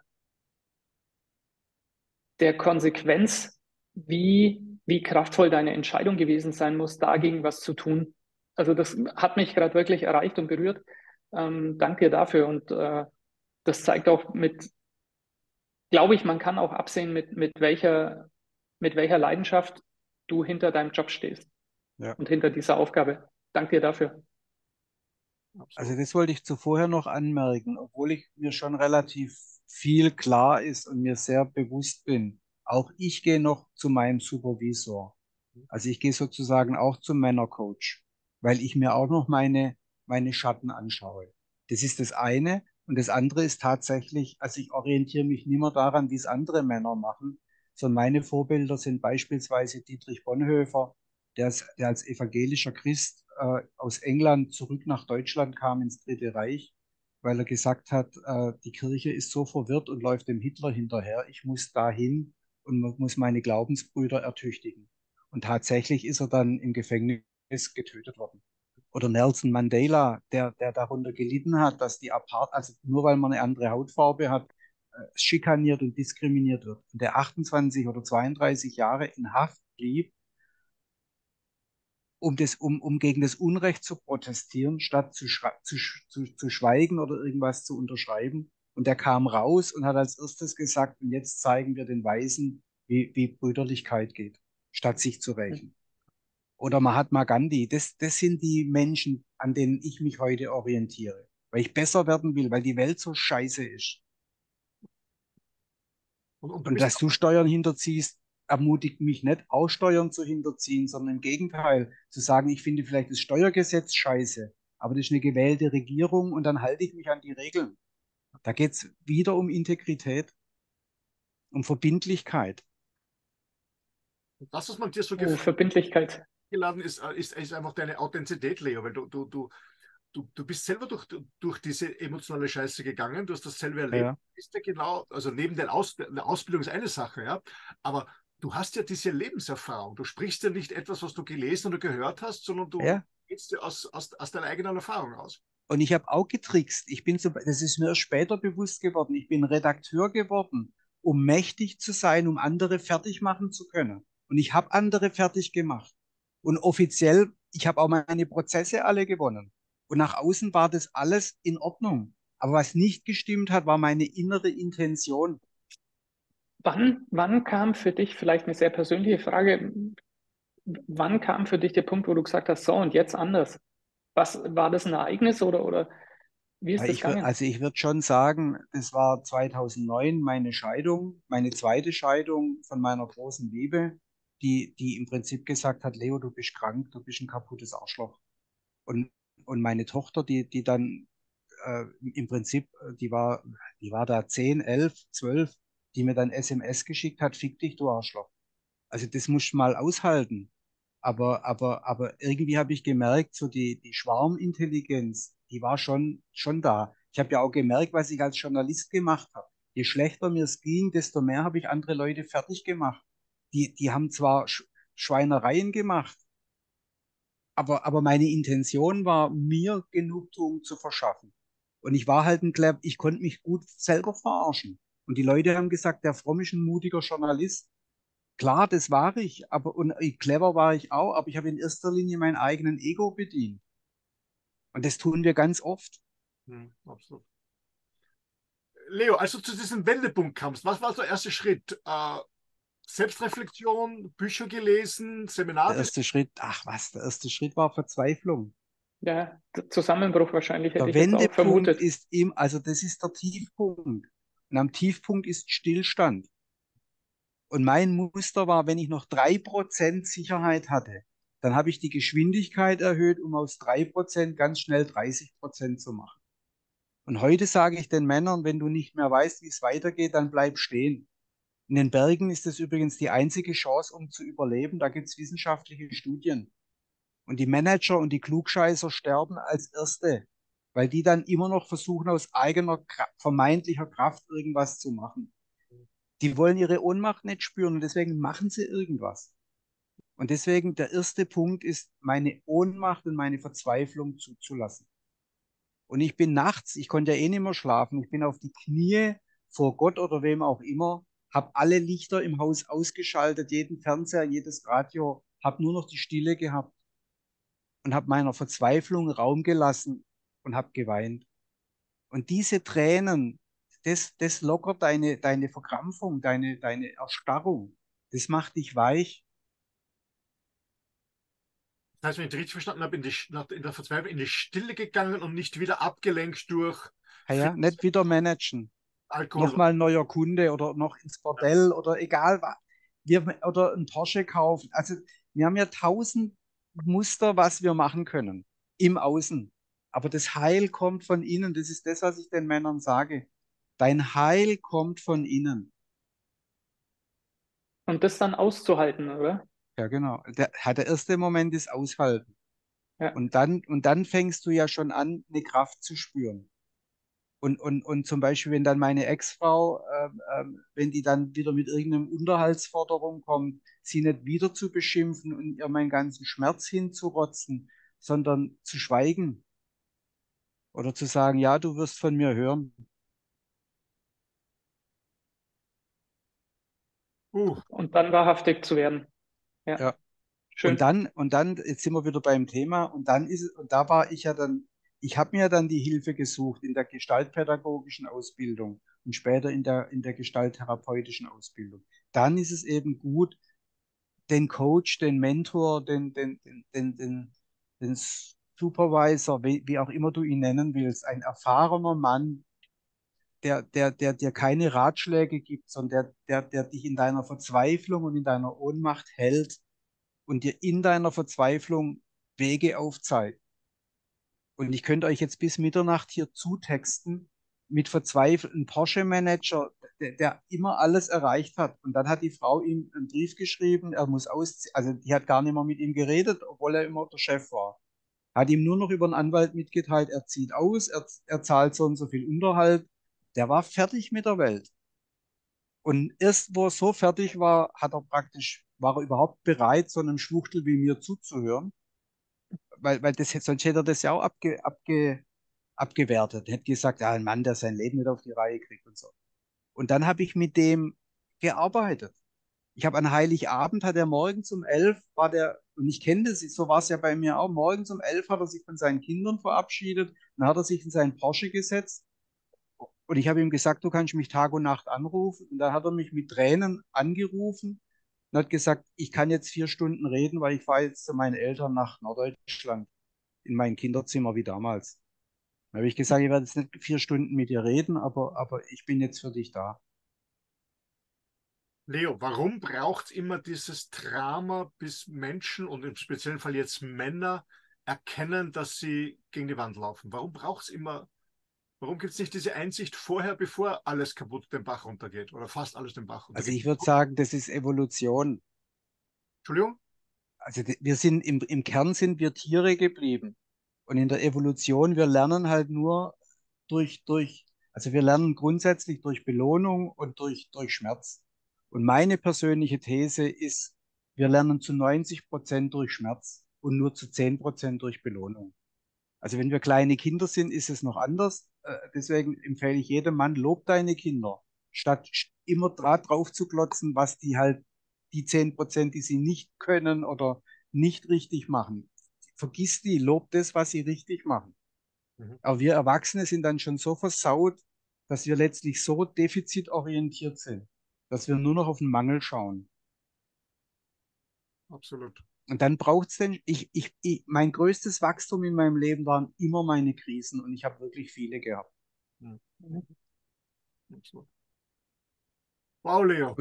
Konsequenz, wie kraftvoll deine Entscheidung gewesen sein muss, dagegen was zu tun. Also das hat mich gerade wirklich erreicht und berührt. Danke dir dafür. Und das zeigt auch glaube ich, man kann auch absehen, mit welcher Leidenschaft du hinter deinem Job stehst. Ja. Und hinter dieser Aufgabe. Danke dir dafür. Also das wollte ich zuvor noch anmerken, obwohl mir schon relativ viel klar ist und mir sehr bewusst bin. Auch ich gehe noch zu meinem Supervisor. Also ich gehe sozusagen auch zum Männercoach, weil ich mir auch noch meine Schatten anschaue. Das ist das eine. Und das andere ist tatsächlich, also ich orientiere mich nicht mehr daran, wie es andere Männer machen, sondern meine Vorbilder sind beispielsweise Dietrich Bonhoeffer, der als evangelischer Christ aus England zurück nach Deutschland kam, ins Dritte Reich, weil er gesagt hat, die Kirche ist so verwirrt und läuft dem Hitler hinterher, ich muss dahin, und man muss meine Glaubensbrüder ertüchtigen. Und tatsächlich ist er dann im Gefängnis getötet worden. Oder Nelson Mandela, der darunter gelitten hat, dass die Apartheid, also nur weil man eine andere Hautfarbe hat, schikaniert und diskriminiert wird. Und der 28 oder 32 Jahre in Haft blieb, um gegen das Unrecht zu protestieren, statt zu schweigen oder irgendwas zu unterschreiben. Und der kam raus und hat als erstes gesagt, und jetzt zeigen wir den Weißen, wie Brüderlichkeit geht, statt sich zu rächen. Oder Mahatma Gandhi, das sind die Menschen, an denen ich mich heute orientiere, weil ich besser werden will, weil die Welt so scheiße ist. Und dass du Steuern hinterziehst, ermutigt mich nicht, auch Steuern zu hinterziehen, sondern im Gegenteil, zu sagen, ich finde vielleicht das Steuergesetz scheiße, aber das ist eine gewählte Regierung und dann halte ich mich an die Regeln. Da geht es wieder um Integrität, um Verbindlichkeit. Das, was man dir so Verbindlichkeit geladen ist einfach deine Authentizität, Leo, weil du bist selber durch diese emotionale Scheiße gegangen, du hast das selber erlebt. Ja. Ist ja genau, also neben der Ausbildung ist eine Sache, ja, aber du hast ja diese Lebenserfahrung. Du sprichst ja nicht etwas, was du gelesen oder gehört hast, sondern du gehst ja aus deiner eigenen Erfahrung aus. Und ich habe auch getrickst. Das ist mir erst später bewusst geworden. Ich bin Redakteur geworden, um mächtig zu sein, um andere fertig machen zu können. Und ich habe andere fertig gemacht. Und offiziell, ich habe auch meine Prozesse alle gewonnen. Und nach außen war das alles in Ordnung. Aber was nicht gestimmt hat, war meine innere Intention. Wann kam für dich, vielleicht eine sehr persönliche Frage, wann kam für dich der Punkt, wo du gesagt hast, so und jetzt anders? War das ein Ereignis oder wie ist das gegangen? Also ich würde schon sagen, das war 2009 meine Scheidung, meine zweite Scheidung von meiner großen Liebe, die im Prinzip gesagt hat, Leo, du bist krank, du bist ein kaputtes Arschloch. Und meine Tochter, die dann im Prinzip, die war da 10, 11, 12, die mir dann SMS geschickt hat, fick dich, du Arschloch. Also das musst du mal aushalten. Aber irgendwie habe ich gemerkt, so die Schwarmintelligenz, die war schon da. Ich habe ja auch gemerkt, was ich als Journalist gemacht habe. Je schlechter mir es ging, desto mehr habe ich andere Leute fertig gemacht. Die haben zwar Schweinereien gemacht, aber meine Intention war, mir Genugtuung zu verschaffen. Und ich war halt ein Klepp, ich konnte mich gut selber verarschen. Und die Leute haben gesagt, der Fromm ist ein mutiger Journalist. Klar, das war ich, und clever war ich auch, aber ich habe in erster Linie meinen eigenen Ego bedient. Und das tun wir ganz oft. Absolut. Leo, als du zu diesem Wendepunkt kamst, was war der erste Schritt? Selbstreflexion, Bücher gelesen, Seminare? Der erste Schritt, der erste Schritt war Verzweiflung. Ja, Zusammenbruch wahrscheinlich, hätte ich jetzt auch vermutet. Der Wendepunkt ist das ist der Tiefpunkt. Und am Tiefpunkt ist Stillstand. Und mein Muster war, wenn ich noch 3% Sicherheit hatte, dann habe ich die Geschwindigkeit erhöht, um aus 3% ganz schnell 30% zu machen. Und heute sage ich den Männern, wenn du nicht mehr weißt, wie es weitergeht, dann bleib stehen. In den Bergen ist das übrigens die einzige Chance, um zu überleben. Da gibt es wissenschaftliche Studien. Und die Manager und die Klugscheißer sterben als Erste, weil die dann immer noch versuchen, aus eigener vermeintlicher Kraft irgendwas zu machen. Die wollen ihre Ohnmacht nicht spüren und deswegen machen sie irgendwas. Und deswegen der erste Punkt ist, meine Ohnmacht und meine Verzweiflung zuzulassen. Und ich bin nachts, ich konnte ja eh nicht mehr schlafen, ich bin auf die Knie vor Gott oder wem auch immer, habe alle Lichter im Haus ausgeschaltet, jeden Fernseher, jedes Radio, habe nur noch die Stille gehabt und habe meiner Verzweiflung Raum gelassen und habe geweint. Und diese Tränen, das lockert deine Verkrampfung, deine Erstarrung. Das macht dich weich. Das heißt, wenn ich das richtig verstanden habe, in der Verzweiflung in die Stille gegangen und nicht wieder abgelenkt durch... Ja, nicht wieder managen. Alkohol. Nochmal ein neuer Kunde oder noch ins Bordell oder egal was. Oder einen Porsche kaufen. Also wir haben ja 1000 Muster, was wir machen können im Außen. Aber das Heil kommt von innen. Das ist das, was ich den Männern sage. Dein Heil kommt von innen. Und das dann auszuhalten, oder? Ja, genau. Der erste Moment ist Aushalten. Ja. Und dann fängst du ja schon an, eine Kraft zu spüren. Und zum Beispiel, wenn dann meine Ex-Frau, wenn die dann wieder mit irgendeinem Unterhaltsforderung kommt, sie nicht wieder zu beschimpfen und ihr meinen ganzen Schmerz hinzurotzen, sondern zu schweigen oder zu sagen, ja, du wirst von mir hören. Und dann wahrhaftig zu werden. Ja. Ja. Schön. Und dann, jetzt sind wir wieder beim Thema, ich habe mir dann die Hilfe gesucht in der gestaltpädagogischen Ausbildung und später in der gestalttherapeutischen Ausbildung. Dann ist es eben gut, den Coach, den Mentor, den Supervisor, wie auch immer du ihn nennen willst, ein erfahrener Mann, der dir keine Ratschläge gibt, sondern der dich in deiner Verzweiflung und in deiner Ohnmacht hält und dir in deiner Verzweiflung Wege aufzeigt. Und ich könnte euch jetzt bis Mitternacht hier zutexten mit verzweifelten Porsche-Manager, der immer alles erreicht hat. Und dann hat die Frau ihm einen Brief geschrieben, er muss ausziehen, also die hat gar nicht mehr mit ihm geredet, obwohl er immer der Chef war. Hat ihm nur noch über einen Anwalt mitgeteilt, er zieht aus, er zahlt so und so viel Unterhalt. Der war fertig mit der Welt. Und erst, wo er so fertig war, war er überhaupt bereit, so einem Schwuchtel wie mir zuzuhören. Weil das, sonst hätte er das ja auch abgewertet. Hätte gesagt, ja, ein Mann, der sein Leben nicht auf die Reihe kriegt und so. Und dann habe ich mit dem gearbeitet. Ich habe an Heiligabend, hat er morgens um 11, und ich kenne das, so war es ja bei mir auch, morgens um 11 hat er sich von seinen Kindern verabschiedet, dann hat er sich in seinen Porsche gesetzt und ich habe ihm gesagt, du kannst mich Tag und Nacht anrufen. Und dann hat er mich mit Tränen angerufen. Und hat gesagt, ich kann jetzt 4 Stunden reden, weil ich fahre jetzt zu meinen Eltern nach Norddeutschland in mein Kinderzimmer wie damals. Da habe ich gesagt, ich werde jetzt nicht 4 Stunden mit dir reden, aber ich bin jetzt für dich da. Leo, warum braucht es immer dieses Drama, bis Menschen und im speziellen Fall jetzt Männer erkennen, dass sie gegen die Wand laufen? Warum gibt es nicht diese Einsicht vorher, bevor alles kaputt den Bach runtergeht oder fast alles den Bach runtergeht? Also ich würde sagen, das ist Evolution. Entschuldigung? Also wir sind im Kern sind wir Tiere geblieben. Und in der Evolution, wir lernen halt nur also wir lernen grundsätzlich durch Belohnung und durch Schmerz. Und meine persönliche These ist, wir lernen zu 90% durch Schmerz und nur zu 10% durch Belohnung. Also wenn wir kleine Kinder sind, ist es noch anders. Deswegen empfehle ich jedem Mann, lob deine Kinder, statt immer drauf zu klotzen, was die halt, die 10%, die sie nicht können oder nicht richtig machen. Vergiss die, lob das, was sie richtig machen. Mhm. Aber wir Erwachsene sind dann schon so versaut, dass wir letztlich so defizitorientiert sind, dass wir nur noch auf den Mangel schauen. Absolut. Und dann braucht es denn, mein größtes Wachstum in meinem Leben waren immer meine Krisen und ich habe wirklich viele gehabt. Wow, Leo.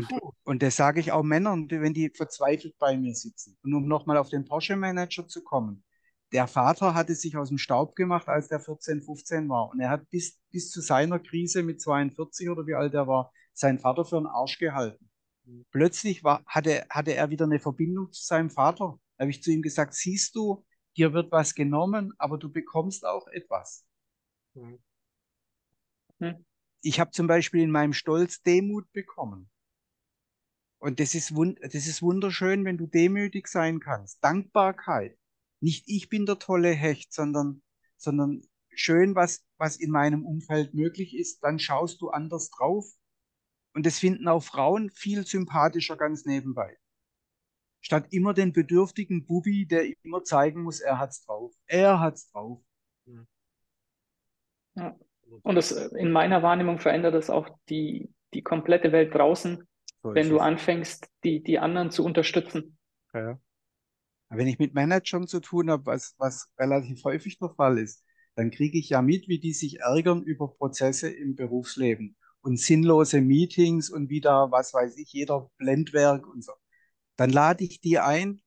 Und das sage ich auch Männern, wenn die verzweifelt bei mir sitzen. Und um nochmal auf den Porsche-Manager zu kommen, der Vater hatte sich aus dem Staub gemacht, als der 14, 15 war. Und er hat bis zu seiner Krise mit 42 oder wie alt er war, seinen Vater für einen Arsch gehalten. Plötzlich hatte er wieder eine Verbindung zu seinem Vater. Da habe ich zu ihm gesagt, siehst du, dir wird was genommen, aber du bekommst auch etwas. Mhm. Mhm. Ich habe zum Beispiel in meinem Stolz Demut bekommen. Und das ist wunderschön, wenn du demütig sein kannst. Dankbarkeit. Nicht ich bin der tolle Hecht, sondern schön, was in meinem Umfeld möglich ist. Dann schaust du anders drauf. Und das finden auch Frauen viel sympathischer ganz nebenbei. Statt immer den bedürftigen Bubi, der immer zeigen muss, er hat's drauf. Er hat's drauf. Ja. Und in meiner Wahrnehmung verändert das auch die komplette Welt draußen, so wenn du anfängst, die anderen zu unterstützen. Ja. Wenn ich mit Managern zu tun habe, was relativ häufig der Fall ist, dann kriege ich ja mit, wie die sich ärgern über Prozesse im Berufsleben. Und sinnlose Meetings und wieder, was weiß ich, jeder Blendwerk und so. Dann lade ich die ein,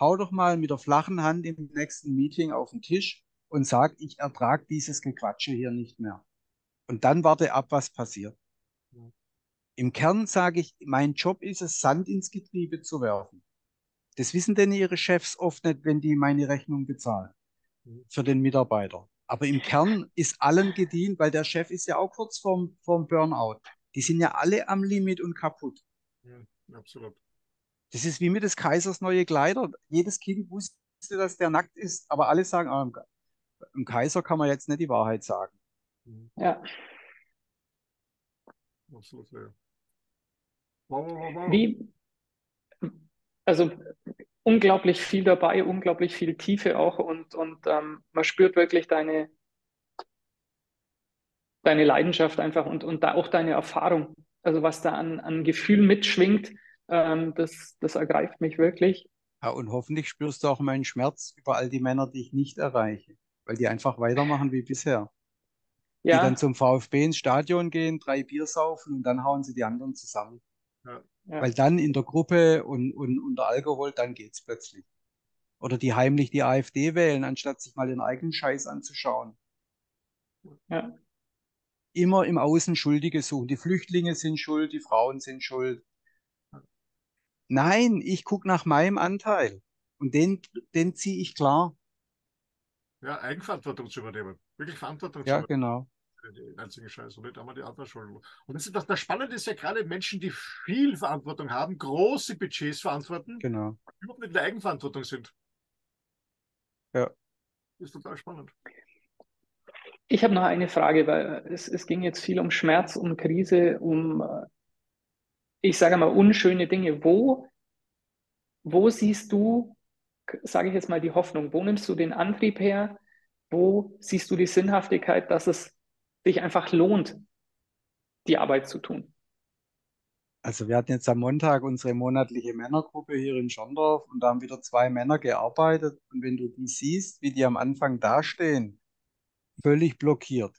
hau doch mal mit der flachen Hand im nächsten Meeting auf den Tisch und sag, ich ertrage dieses Gequatsche hier nicht mehr. Und dann warte ab, was passiert. Ja. Im Kern sage ich, mein Job ist es, Sand ins Getriebe zu werfen. Das wissen denn ihre Chefs oft nicht, wenn die meine Rechnung bezahlen für den Mitarbeiter. Aber im Kern ist allen gedient, weil der Chef ist ja auch kurz vorm Burnout. Die sind ja alle am Limit und kaputt. Ja, absolut. Das ist wie mit des Kaisers neue Kleider. Jedes Kind wusste, dass der nackt ist, aber alle sagen, dem Kaiser kann man jetzt nicht die Wahrheit sagen. Ja. Absolut, ja. Also unglaublich viel dabei, unglaublich viel Tiefe auch und man spürt wirklich deine Leidenschaft einfach und da auch deine Erfahrung. Also was da an Gefühl mitschwingt, das ergreift mich wirklich. Ja, und hoffentlich spürst du auch meinen Schmerz über all die Männer, die ich nicht erreiche, weil die einfach weitermachen wie bisher. Ja. Die dann zum VfB ins Stadion gehen, 3 Bier saufen und dann hauen sie die anderen zusammen. Ja. Ja. Weil dann in der Gruppe und unter Alkohol, dann geht es plötzlich. Oder die heimlich die AfD wählen, anstatt sich mal den eigenen Scheiß anzuschauen. Ja. Immer im Außen Schuldige suchen. Die Flüchtlinge sind schuld, die Frauen sind schuld. Nein, ich gucke nach meinem Anteil. Und den ziehe ich klar. Ja, Eigenverantwortung zu übernehmen. Wirklich Verantwortung zu übernehmen. Ja, genau. Die einzige Scheiße, nicht einmal die anderen Schulden. Und das Spannende ist ja gerade Menschen, die viel Verantwortung haben, große Budgets verantworten, genau, überhaupt nicht in der Eigenverantwortung sind. Ja. Das ist total spannend. Ich habe noch eine Frage, weil es ging jetzt viel um Schmerz, um Krise, um, ich sage mal, unschöne Dinge. Wo siehst du, sage ich jetzt mal, die Hoffnung? Wo nimmst du den Antrieb her? Wo siehst du die Sinnhaftigkeit, dass es sich einfach lohnt, die Arbeit zu tun? Also wir hatten jetzt am Montag unsere monatliche Männergruppe hier in Schondorf und da haben wieder 2 Männer gearbeitet. Und wenn du die siehst, wie die am Anfang dastehen, völlig blockiert.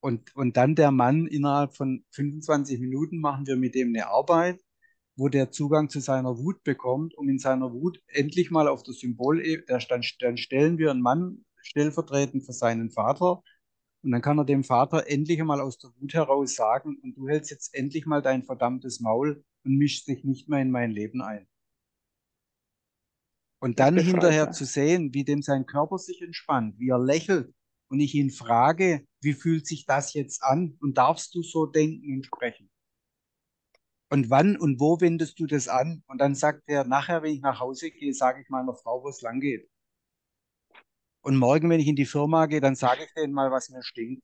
Und dann der Mann, innerhalb von 25 Minuten machen wir mit dem eine Arbeit, wo der Zugang zu seiner Wut bekommt, um in seiner Wut endlich mal auf das Symbol, dann stellen wir einen Mann stellvertretend für seinen Vater. Und dann kann er dem Vater endlich einmal aus der Wut heraus sagen, und du hältst jetzt endlich mal dein verdammtes Maul und mischst dich nicht mehr in mein Leben ein. Und dann hinterher zu sehen, wie dem sein Körper sich entspannt, wie er lächelt und ich ihn frage, wie fühlt sich das jetzt an und darfst du so denken und sprechen? Und wann und wo wendest du das an? Und dann sagt er, nachher, wenn ich nach Hause gehe, sage ich meiner Frau, wo es lang geht. Und morgen, wenn ich in die Firma gehe, dann sage ich denen mal, was mir stinkt.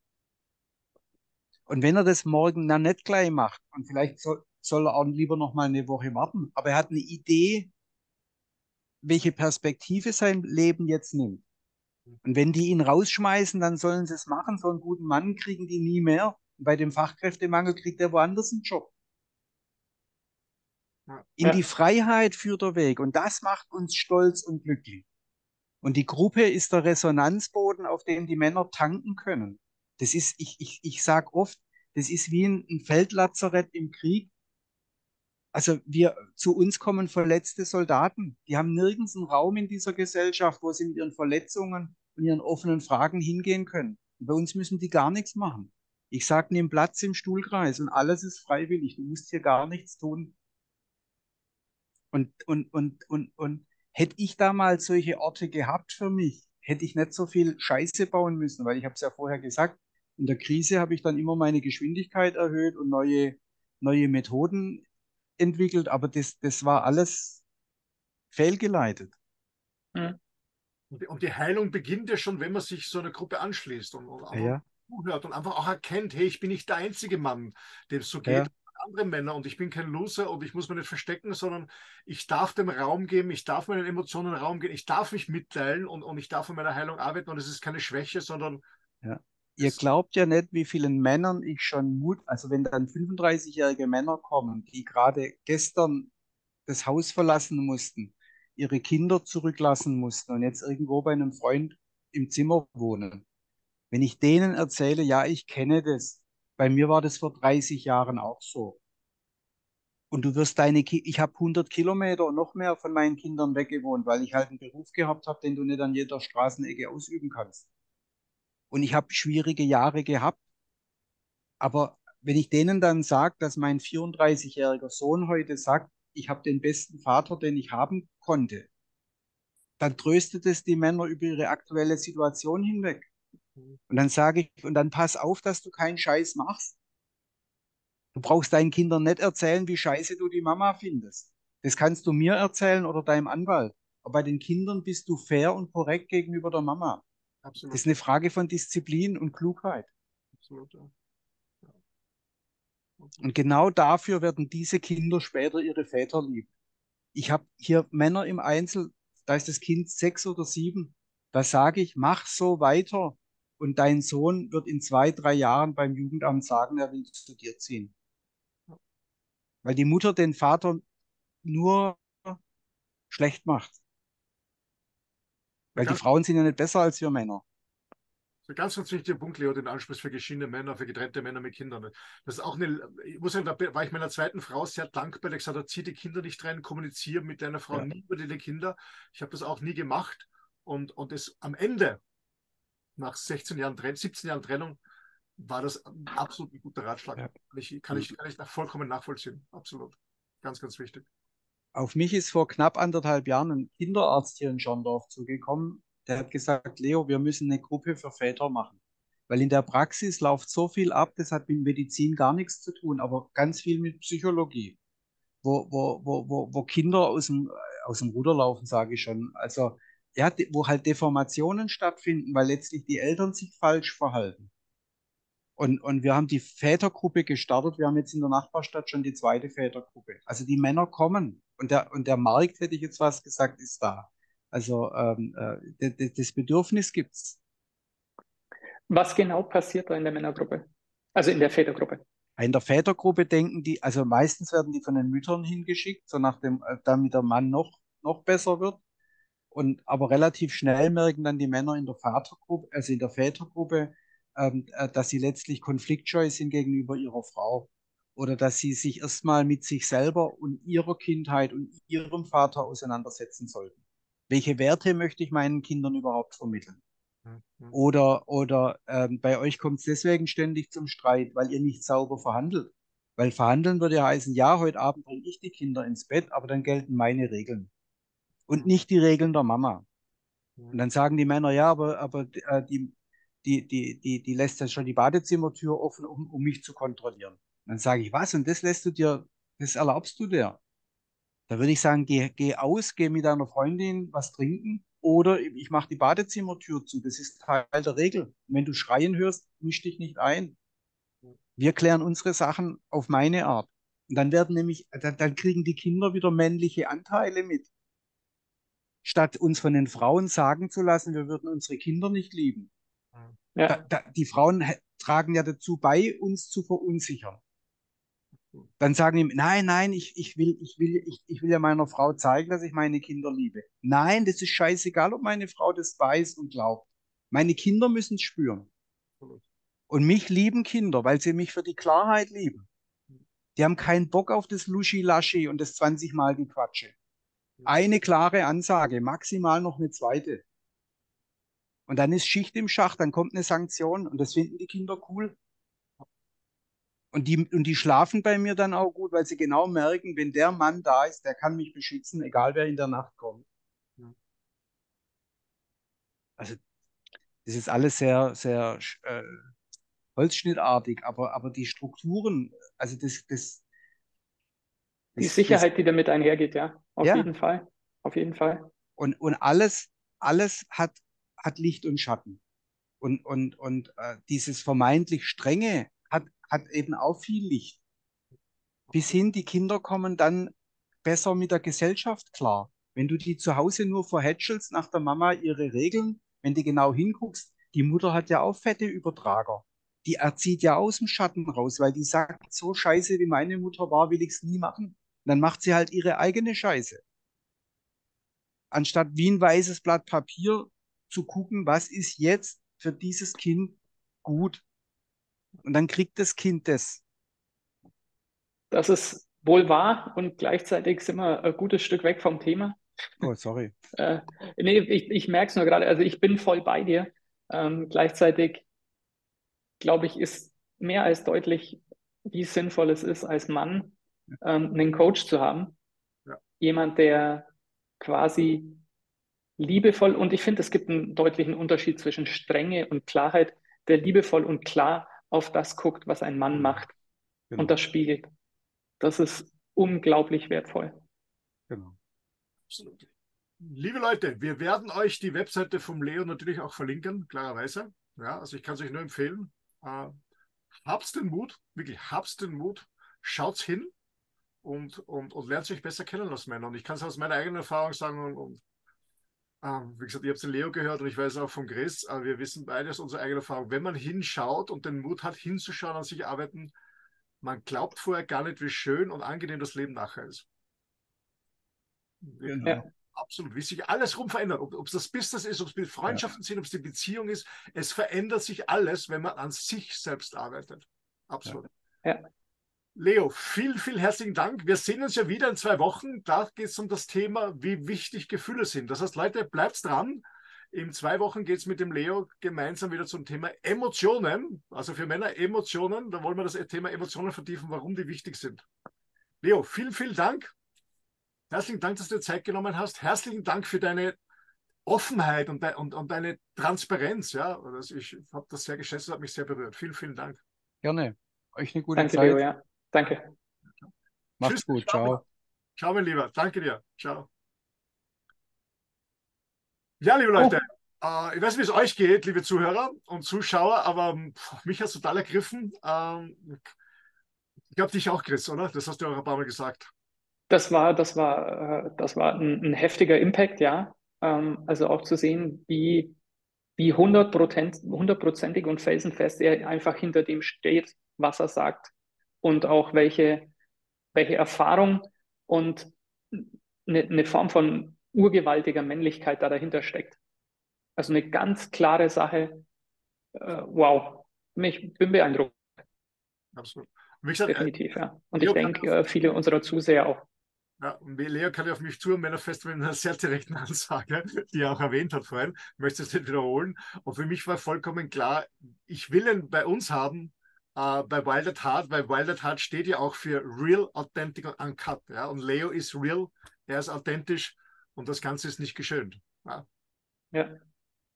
Und wenn er das morgen dann nicht gleich macht, und vielleicht soll er auch lieber noch mal eine Woche warten, aber er hat eine Idee, welche Perspektive sein Leben jetzt nimmt. Und wenn die ihn rausschmeißen, dann sollen sie es machen. So einen guten Mann kriegen die nie mehr. Und bei dem Fachkräftemangel kriegt er woanders einen Job. In die Freiheit führt der Weg. Und das macht uns stolz und glücklich. Und die Gruppe ist der Resonanzboden, auf dem die Männer tanken können. Das ist, ich sage oft, das ist wie ein Feldlazarett im Krieg. Also zu uns kommen verletzte Soldaten. Die haben nirgends einen Raum in dieser Gesellschaft, wo sie mit ihren Verletzungen und ihren offenen Fragen hingehen können. Und bei uns müssen die gar nichts machen. Ich sage, nimm Platz im Stuhlkreis und alles ist freiwillig. Du musst hier gar nichts tun. Und hätte ich damals solche Orte gehabt für mich, hätte ich nicht so viel Scheiße bauen müssen, weil ich habe es ja vorher gesagt, in der Krise habe ich dann immer meine Geschwindigkeit erhöht und neue Methoden entwickelt, aber das war alles fehlgeleitet. Mhm. Und die Heilung beginnt ja schon, wenn man sich so einer Gruppe anschließt und zuhört und einfach auch erkennt, hey, ich bin nicht der einzige Mann, dem es so geht. Ja. Andere Männer und ich bin kein Loser und ich muss mich nicht verstecken, sondern ich darf dem Raum geben, ich darf meinen Emotionen Raum geben, ich darf mich mitteilen und ich darf an meiner Heilung arbeiten und es ist keine Schwäche, sondern... Ja. Ihr glaubt ja nicht, wie vielen Männern ich schon also wenn dann 35-jährige Männer kommen, die gerade gestern das Haus verlassen mussten, ihre Kinder zurücklassen mussten und jetzt irgendwo bei einem Freund im Zimmer wohnen. Wenn ich denen erzähle, ja, ich kenne das, bei mir war das vor 30 Jahren auch so. Und du wirst ich habe 100 Kilometer und noch mehr von meinen Kindern weggewohnt, weil ich halt einen Beruf gehabt habe, den du nicht an jeder Straßenecke ausüben kannst. Und ich habe schwierige Jahre gehabt. Aber wenn ich denen dann sage, dass mein 34-jähriger Sohn heute sagt, ich habe den besten Vater, den ich haben konnte, dann tröstet es die Männer über ihre aktuelle Situation hinweg. Und dann sage ich, und dann pass auf, dass du keinen Scheiß machst. Du brauchst deinen Kindern nicht erzählen, wie scheiße du die Mama findest. Das kannst du mir erzählen oder deinem Anwalt. Aber bei den Kindern bist du fair und korrekt gegenüber der Mama. Absolut. Das ist eine Frage von Disziplin und Klugheit. Absolut, ja. Ja. Okay. Und genau dafür werden diese Kinder später ihre Väter lieben. Ich habe hier Männer im Einzel, da ist das Kind 6 oder 7. Da sage ich, mach so weiter. Und dein Sohn wird in 2, 3 Jahren beim Jugendamt sagen, er will zu dir ziehen. Ja. Weil die Mutter den Vater nur schlecht macht. Weil die Frauen sind ja nicht besser als wir Männer. So ein ganz, ganz wichtiger Punkt, Leo, den ansprichst für geschiedene Männer, für getrennte Männer mit Kindern. Das ist auch eine, ich muss sagen, da war ich meiner zweiten Frau sehr dankbar, die gesagt hat, zieh die Kinder nicht rein, kommuniziere mit deiner Frau nie über deine Kinder. Ich habe das auch nie gemacht. Und es am Ende, nach 16 Jahren Trennung, 17 Jahren Trennung, war das absolut ein guter Ratschlag. Ja. Kann ich vollkommen nachvollziehen. Absolut. Ganz, ganz wichtig. Auf mich ist vor knapp 1,5 Jahren ein Kinderarzt hier in Schorndorf zugekommen. Der hat gesagt, Leo, wir müssen eine Gruppe für Väter machen. Weil in der Praxis läuft so viel ab, das hat mit Medizin gar nichts zu tun, aber ganz viel mit Psychologie. Wo Kinder aus dem Ruder laufen, sage ich schon. Also, ja, wo halt Deformationen stattfinden, weil letztlich die Eltern sich falsch verhalten. Und wir haben die Vätergruppe gestartet. Wir haben jetzt in der Nachbarstadt schon die 2. Vätergruppe. Also die Männer kommen. Und der Markt, hätte ich jetzt was gesagt, ist da. Also das Bedürfnis gibt es. Was genau passiert da in der Männergruppe? Also in der Vätergruppe? In der Vätergruppe denken die, also meistens werden die von den Müttern hingeschickt, so nach dem, damit der Mann noch besser wird. Und aber relativ schnell merken dann die Männer in der Vatergruppe, also in der Vätergruppe, dass sie letztlich konfliktscheu sind gegenüber ihrer Frau oder dass sie sich erstmal mit sich selber und ihrer Kindheit und ihrem Vater auseinandersetzen sollten. Welche Werte möchte ich meinen Kindern überhaupt vermitteln? Mhm. Oder bei euch kommt es deswegen ständig zum Streit, weil ihr nicht sauber verhandelt. Weil verhandeln würde ja heißen, ja, heute Abend bringe ich die Kinder ins Bett, aber dann gelten meine Regeln und nicht die Regeln der Mama. Mhm. Und dann sagen die Männer, ja, aber die lässt ja schon die Badezimmertür offen, um mich zu kontrollieren. Dann sage ich, was? Und das lässt du dir, das erlaubst du dir? Da würde ich sagen, geh aus, geh mit deiner Freundin was trinken oder ich mache die Badezimmertür zu. Das ist Teil der Regel. Und wenn du schreien hörst, misch dich nicht ein. Wir klären unsere Sachen auf meine Art. Und dann werden nämlich, dann kriegen die Kinder wieder männliche Anteile mit. Statt uns von den Frauen sagen zu lassen, wir würden unsere Kinder nicht lieben. Ja. Die Frauen tragen ja dazu bei, uns zu verunsichern. Dann sagen die, nein, ich will ja meiner Frau zeigen, dass ich meine Kinder liebe. Nein, das ist scheißegal, ob meine Frau das weiß und glaubt. Meine Kinder müssen es spüren. Und mich lieben Kinder, weil sie mich für die Klarheit lieben. Die haben keinen Bock auf das Luschi-Laschi und das 20-mal Gequatsche. Eine klare Ansage, maximal noch eine zweite. Und dann ist Schicht im Schacht, dann kommt eine Sanktion und das finden die Kinder cool. Und die schlafen bei mir dann auch gut, weil sie genau merken, wenn der Mann da ist, der kann mich beschützen, egal wer in der Nacht kommt. Ja. Also das ist alles sehr, sehr holzschnittartig, aber die Strukturen, also die Sicherheit, die damit einhergeht, ja, auf jeden Fall. Und alles hat Licht und Schatten. Und dieses vermeintlich Strenge hat eben auch viel Licht. Bis hin, die Kinder kommen dann besser mit der Gesellschaft klar. Wenn du die zu Hause nur verhätschelst nach der Mama ihre Regeln, wenn du genau hinguckst, die Mutter hat ja auch fette Übertrager. Die erzieht ja aus dem Schatten raus, weil die sagt, so scheiße wie meine Mutter war, will ich es nie machen. Und dann macht sie halt ihre eigene Scheiße. Anstatt wie ein weißes Blatt Papier zu gucken, was ist jetzt für dieses Kind gut. Und dann kriegt das Kind das. Das ist wohl wahr und gleichzeitig sind wir ein gutes Stück weg vom Thema. Oh, sorry. Nee, ich merke es nur gerade, also ich bin voll bei dir. Gleichzeitig, glaube ich, ist mehr als deutlich, wie sinnvoll es ist, als Mann einen Coach zu haben. Ja. Jemand, der quasi liebevoll. Und ich finde, es gibt einen deutlichen Unterschied zwischen Strenge und Klarheit, der liebevoll und klar auf das guckt, was ein Mann macht, genau, und das spiegelt. Das ist unglaublich wertvoll. Genau. Absolut. Liebe Leute, wir werden euch die Webseite vom Leo natürlich auch verlinken, klarerweise. Ja, also ich kann es euch nur empfehlen. Habt's den Mut, wirklich, habt's den Mut, schaut's hin und lernt sich besser kennen als Männer. Und ich kann es aus meiner eigenen Erfahrung sagen wie gesagt, ihr habt den Leo gehört und ich weiß auch von Chris, aber wir wissen beide aus unserer eigenen Erfahrung, wenn man hinschaut und den Mut hat, hinzuschauen, an sich arbeiten, man glaubt vorher gar nicht, wie schön und angenehm das Leben nachher ist. Genau. Ja. Absolut, wie sich alles rum verändert, ob es das Business ist, ob es Freundschaften sind, ob es die Beziehung ist, es verändert sich alles, wenn man an sich selbst arbeitet. Absolut. Ja. Ja. Leo, vielen, vielen herzlichen Dank. Wir sehen uns ja wieder in 2 Wochen. Da geht es um das Thema, wie wichtig Gefühle sind. Das heißt, Leute, bleibt dran. In 2 Wochen geht es mit dem Leo gemeinsam wieder zum Thema Emotionen. Also für Männer Emotionen. Da wollen wir das Thema Emotionen vertiefen, warum die wichtig sind. Leo, vielen, vielen Dank. Herzlichen Dank, dass du dir Zeit genommen hast. Herzlichen Dank für deine Offenheit und deine Transparenz. Ja, also ich habe das sehr geschätzt und hat mich sehr berührt. Vielen, vielen Dank. Gerne. Euch eine gute Zeit. Leo, ja. Danke. Macht's gut. Ciao. Ciao, mein Lieber. Danke dir. Ciao. Ja, liebe Leute, ich weiß nicht, wie es euch geht, liebe Zuhörer und Zuschauer, aber mich hat es total ergriffen. Ich glaube, dich auch, Chris, oder? Das hast du auch ein paar Mal gesagt. Das war ein heftiger Impact, ja. Also auch zu sehen, wie 100%ig und felsenfest er einfach hinter dem steht, was er sagt, und auch welche Erfahrung und eine Form von urgewaltiger Männlichkeit da dahinter steckt. Also eine ganz klare Sache. Wow, ich bin beeindruckt. Absolut. Wie gesagt, definitiv, ja. Und Leo, ich denke, viele unserer Zuseher auch. Ja, und Leo kann ja auf mich zu am Männerfestival mit einer sehr direkten Ansage, die er auch erwähnt hat vorhin. Ich möchte es nicht wiederholen. Und für mich war vollkommen klar, ich will ihn bei uns haben, bei Wild at Heart, weil Wild at Heart steht ja auch für Real, Authentic und Uncut. Ja? Und Leo ist real, er ist authentisch und das Ganze ist nicht geschönt. Ja, ja.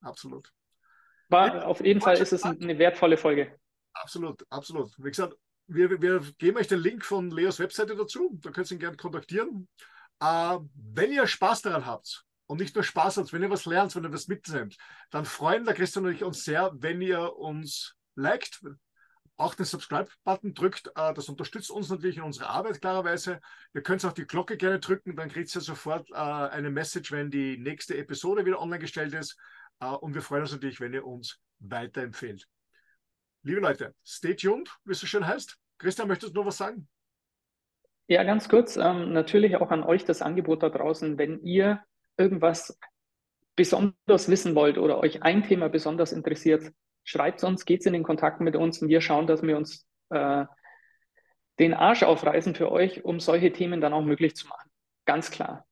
Absolut. Auf jeden Fall ist es eine wertvolle Folge. Absolut, absolut. Wie gesagt, wir geben euch den Link von Leos Webseite dazu, da könnt ihr ihn gerne kontaktieren. Wenn ihr Spaß daran habt und nicht nur Spaß habt, wenn ihr was lernt, wenn ihr was mitnehmt, dann freuen der Christian und ich uns sehr, wenn ihr uns liked, auch den Subscribe-Button drückt. Das unterstützt uns natürlich in unserer Arbeit, klarerweise. Ihr könnt auch die Glocke gerne drücken, dann kriegt ihr sofort eine Message, wenn die nächste Episode wieder online gestellt ist. Und wir freuen uns natürlich, wenn ihr uns weiterempfehlt. Liebe Leute, stay tuned, wie es so schön heißt. Christian, möchtest du noch was sagen? Ja, ganz kurz. Natürlich auch an euch das Angebot da draußen. Wenn ihr irgendwas besonders wissen wollt oder euch ein Thema besonders interessiert, schreibt uns, geht's in den Kontakt mit uns und wir schauen, dass wir uns den Arsch aufreißen für euch, um solche Themen dann auch möglich zu machen. Ganz klar.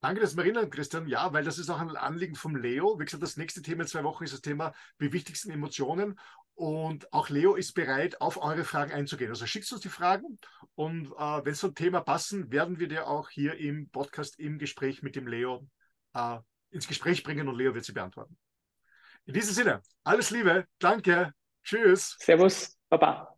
Danke, dass du mich erinnert, Christian. Ja, weil das ist auch ein Anliegen vom Leo. Wie gesagt, das nächste Thema in 2 Wochen ist das Thema die wichtigsten Emotionen. Und auch Leo ist bereit, auf eure Fragen einzugehen. Also schickt uns die Fragen und wenn so ein Thema passen, werden wir dir auch hier im Podcast im Gespräch mit dem Leo ins Gespräch bringen und Leo wird sie beantworten. In diesem Sinne, alles Liebe, danke, tschüss. Servus, Baba.